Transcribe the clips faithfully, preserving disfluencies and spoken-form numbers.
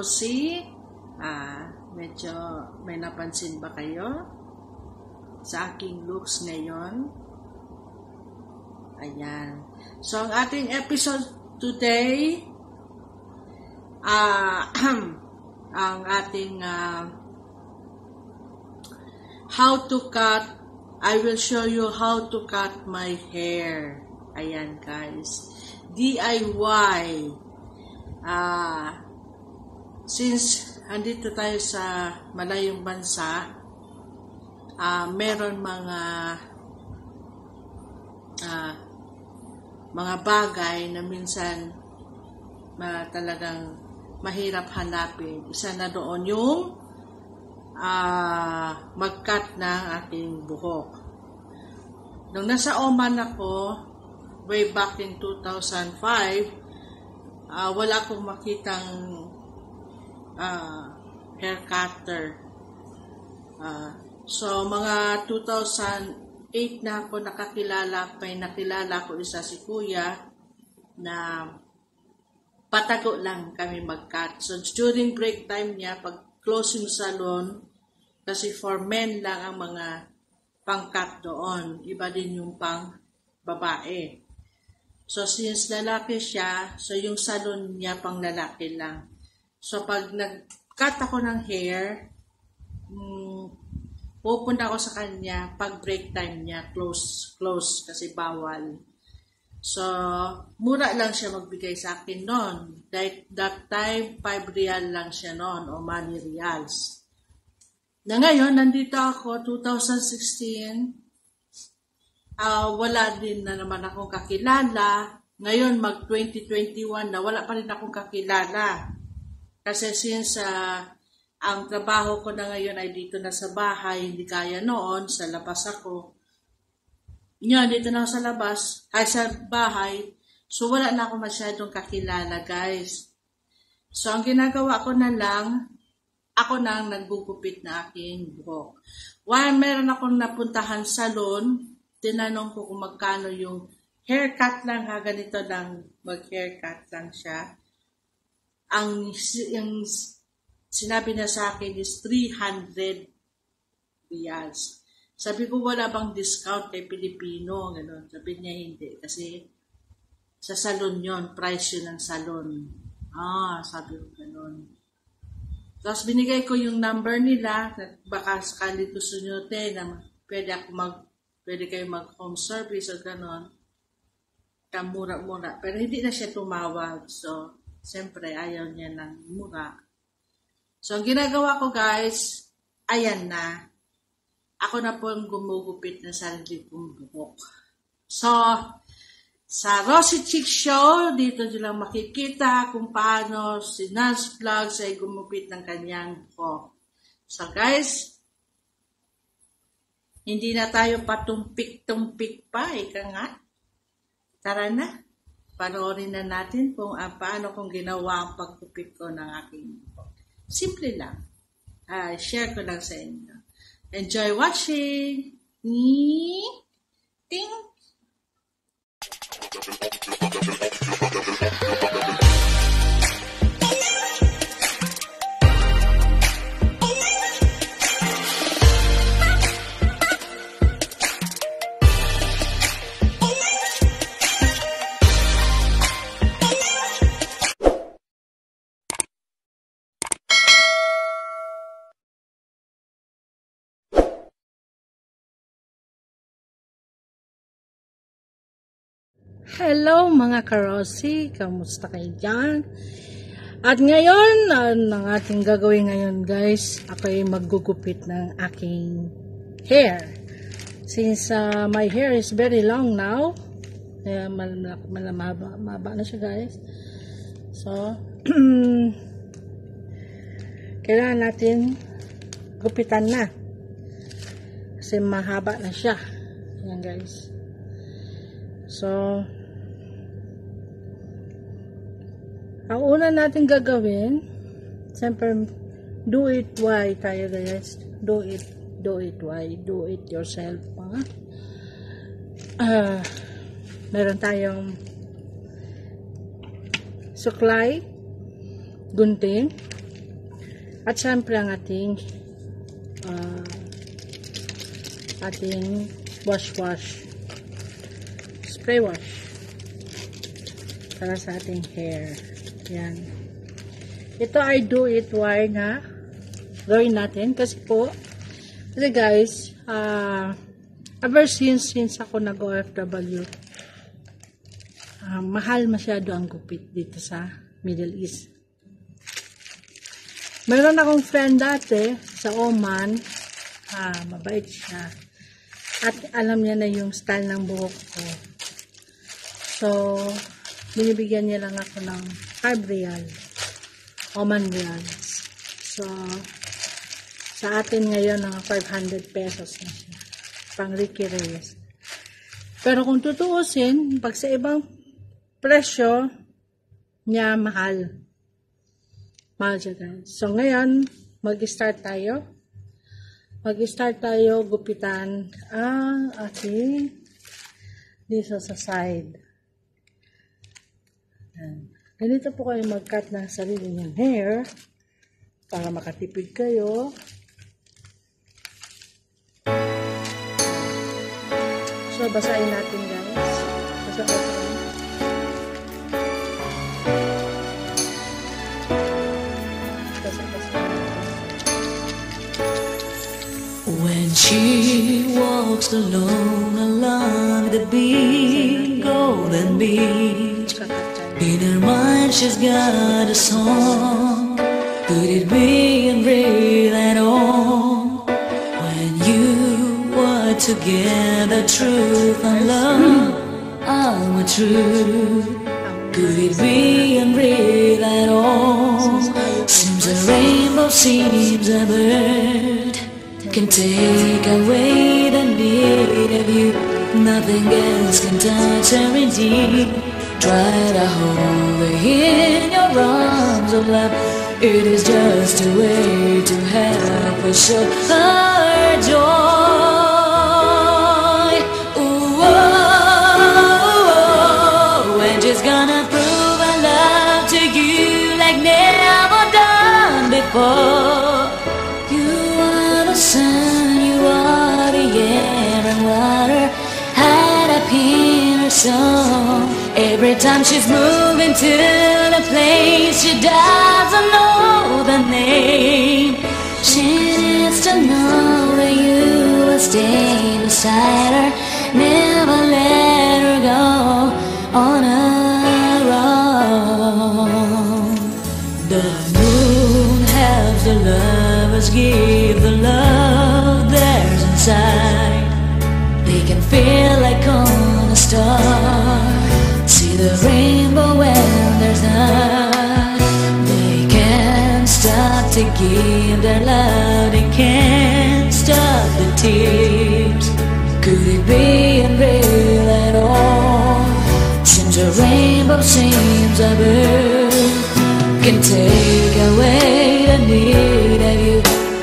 Rosie, ah, medyo may napansin ba kayo sa aking looks ngayon? Ayan. So, ang ating episode today, ah, ang ating uh, how to cut, I will show you how to cut my hair. Ayan, guys. D I Y. Ah, since andito tayo sa malayong bansa, ah, meron mga ah, mga bagay na minsan ma, talagang mahirap hanapin. Isa na doon yung ah, mag-cut ng aking buhok. Nung nasa Oman ako, way back in two thousand five, ah, wala akong makitang ah, hair cutter. Ah, so, mga two thousand eight na ako nakakilala, may nakilala ko isa si Kuya na patago lang kami mag-cut. So, during break time niya, pag closing salon, kasi for men lang ang mga pang-cut doon. Iba din yung pang-babae. So, since lalaki siya, so yung salon niya pang-lalaki lang. So, pag nag-cut ako ng hair, mm, pupunta ako sa kanya pag break time niya, close, close, kasi bawal. So, mura lang siya magbigay sa akin noon. That, that time, five real lang siya noon, o many reals. Na ngayon, nandito ako, twenty sixteen, uh, wala din na naman akong kakilala. Ngayon, mag-twenty twenty-one na, wala pa rin akong kakilala. Kasi since uh, ang trabaho ko na ngayon ay dito na sa bahay, hindi kaya noon, sa labas ako. Yun, dito na sa labas, ay sa bahay. So, wala na ako masyadong kakilala, guys. So, ang ginagawa ko na lang, ako na ang naggugupit na aking buhok. While meron akong napuntahan salon, tinanong ko kung magkano yung haircut lang, ha, ganito lang, mag-haircut lang siya. Ang, ang sinabi na sa akin is three hundred reals. Sabi ko, wala bang discount kay Pilipino? Ganun. Sabi niya, hindi. Kasi sa salon yon, price yun ng salon. Ah, sabi ko, ganun. Tapos binigay ko yung number nila, baka sakali gusto nyo te, na pwede, ako mag, pwede kayo mag-home service o ganun. Kamura-mura. Pero hindi na siya tumawag. So, siyempre, ayaw niya ng mura. So, ang ginagawa ko, guys, ayan na. Ako na po ang gumugupit ng sarili kong buhok. So, sa Rosie Chick Show, dito nyo lang makikita kung paano si Nancee Vlogs ay gumupit ng kanyang buhok. So, guys, hindi na tayo patumpik-tumpik pa, ika nga. Tara na, panoorin na natin kung uh, paano kung ginawa ang pagkupit ko ng aking buhok. Simple lang. Uh, share ko lang sa inyo. Enjoy watching. Ni ting. Hello mga ka-Rosie, kamusta kayo dyan? At ngayon, ang ating gagawin ngayon guys, ako ay maggugupit ng aking hair. Since uh, my hair is very long now, eh, malamaba maba na siya guys. So, kailangan natin gupitan na. Kasi mahaba na siya. Ayan guys. So, ang una natin gagawin, siyempre, do it why tayo guys. Do it, do it why, do it yourself. Mga. Uh, meron tayong suklay, gunting, At syempre ang ating uh, ating wash wash spray wash para sa ating hair. Yan. Ito I do it wire na gawin natin kasi po kasi guys uh, ever since since ako nag O F W uh, mahal masyado ang gupit dito sa Middle East. Mayroon akong friend dati sa Oman, ah, mabait siya. At alam niya na yung style ng buhok ko. So, binibigyan niya lang ako ng five real, Oman reals. So, sa atin ngayon, ng five hundred pesos na siya. Pang Ricky Reyes. Pero kung tutuusin, pag sa ibang presyo, niya mahal. Mahal siya guys. So ngayon, mag-start tayo. Mag-start tayo gupitan ang ating dito sa side. Ayan. Ganito po kayo mag-cut ng sarili niyang hair para makatipid kayo. So basahin natin guys. Basahin. When she walks alone along the big golden beach, in her mind she's got a song. Could it be real at all? When you were together, truth and love all were true. Could it be real at all? Seems a rainbow, seems a bird can take away the need of you. Nothing else can touch her indeed. Try to hold her in your arms of love. It is just a way to help her show her joy. Ooh, oh, oh, oh. And she's gonna prove her love to you like never done before. Sun, you are the air and water, hide up in her soul. Every time she's moving to the place, she doesn't know the name. She needs to know that you will stay beside her, never let her go on her own. The moon helps the lovers give the love inside. They can feel like on a star. See the rainbow when there's none. They can't stop to give their love. They can't stop the tears. Could it be unreal at all? Seems a rainbow, seems a bird can take away the need of you.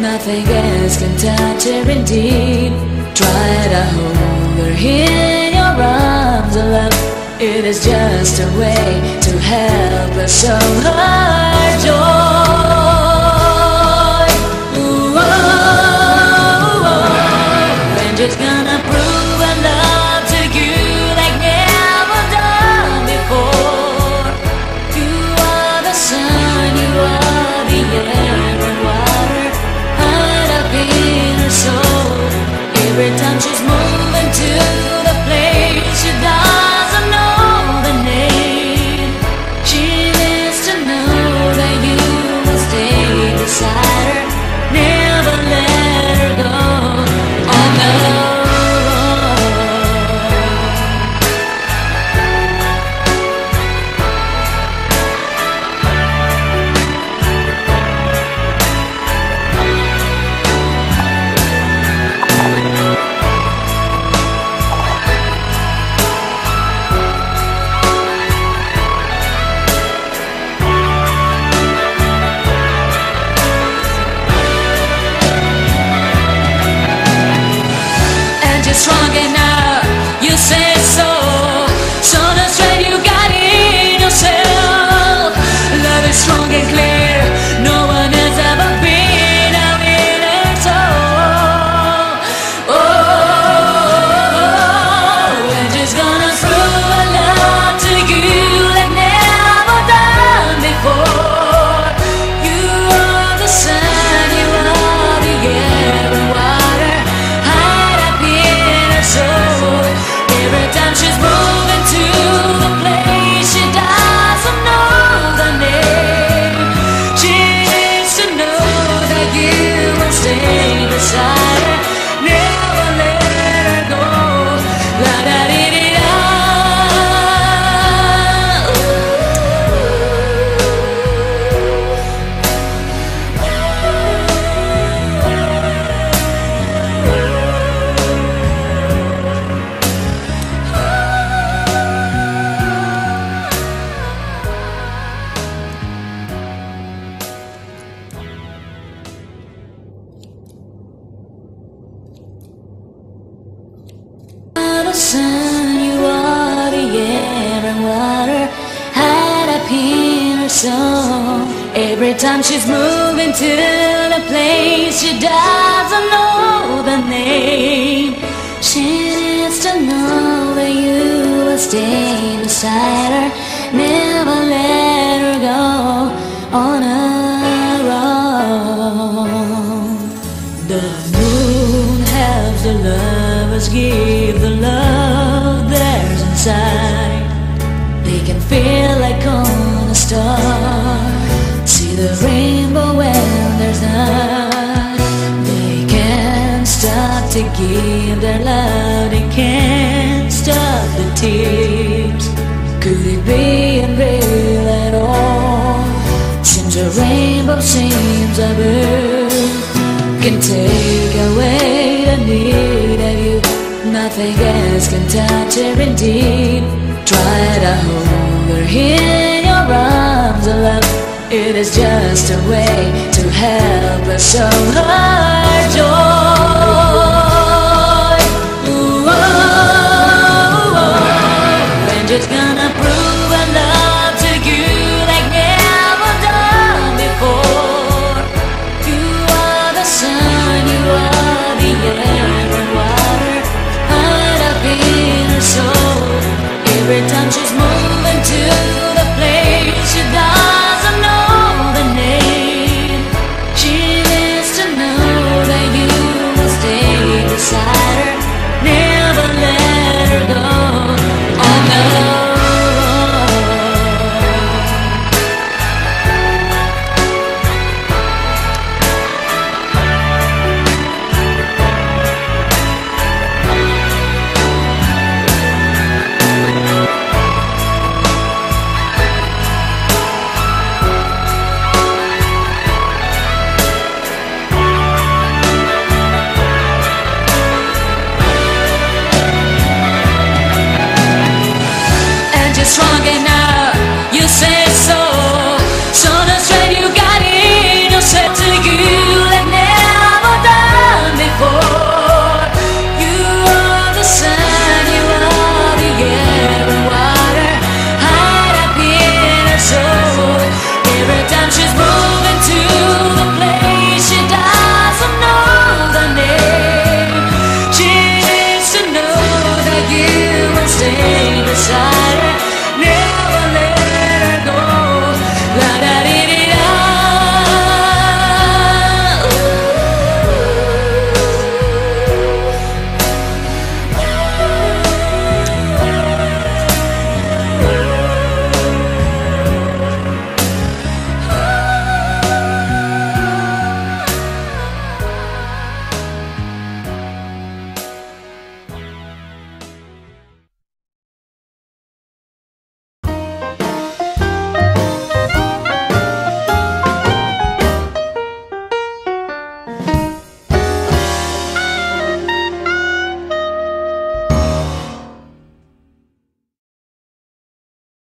Nothing else can touch her indeed. Try to hold her in your arms of love. It is just a way to help her show her joy. Ooh, oh, oh, oh. And she's gonna prove her love to you like never done before. You are the sun, you are the air and water. So every time she's moving to the place, she doesn't know the name. She needs to know that you sun, you are the air and water, hide up in her soul. Every time she's moving to the place, she doesn't know the name. She needs to know that you will stay beside her, never let her go on her own. The moon helps the lovers give the love that's inside. They can feel like on a star, see the rainbow when there's none. They can't stop to give their love, they can't stop the tears. Could it be unreal at all? Seems a rainbow, seems a bird can take away the need of you. Nothing else can touch her indeed. Try to hold her in your arms, love. It is just a way to help us so hard.